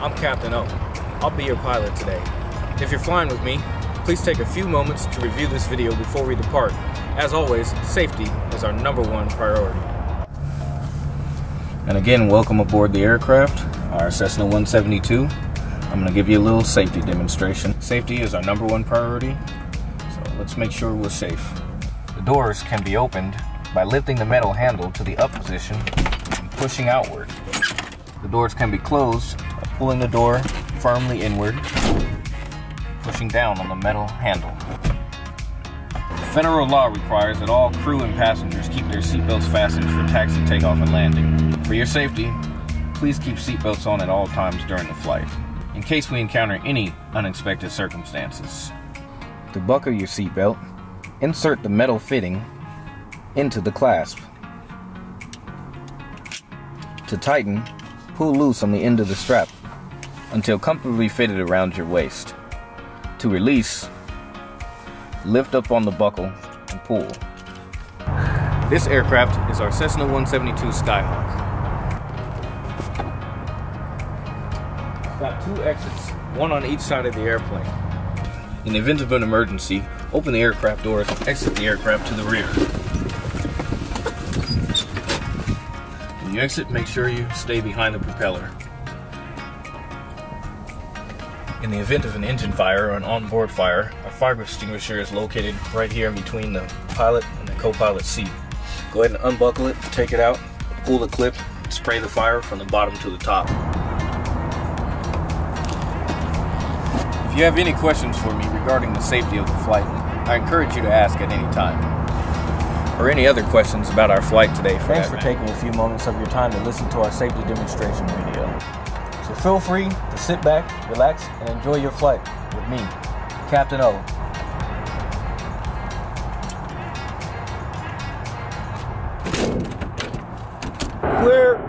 I'm Captain O. I'll be your pilot today. If you're flying with me, please take a few moments to review this video before we depart. As always, safety is our #1 priority. And again, welcome aboard the aircraft, our Cessna 172. I'm gonna give you a little safety demonstration. Safety is our #1 priority, so let's make sure we're safe. The doors can be opened by lifting the metal handle to the up position and pushing outward. The doors can be closed by pulling the door firmly inward, pushing down on the metal handle. Federal law requires that all crew and passengers keep their seatbelts fastened for taxi takeoff and landing. For your safety, please keep seatbelts on at all times during the flight, in case we encounter any unexpected circumstances. To buckle your seatbelt, insert the metal fitting into the clasp. To tighten, pull loose on the end of the strap until comfortably fitted around your waist. To release, lift up on the buckle and pull. This aircraft is our Cessna 172 Skyhawk. It's got 2 exits, one on each side of the airplane. In the event of an emergency, open the aircraft doors and exit the aircraft to the rear. When you exit, make sure you stay behind the propeller. In the event of an engine fire or an onboard fire, our fire extinguisher is located right here in between the pilot and the co-pilot seat. Go ahead and unbuckle it, take it out, pull the clip, and spray the fire from the bottom to the top. If you have any questions for me regarding the safety of the flight, I encourage you to ask at any time. Or any other questions about our flight today. Thanks for taking a few moments of your time to listen to our safety demonstration video. So feel free to sit back, relax, and enjoy your flight with me, Captain O. Clear.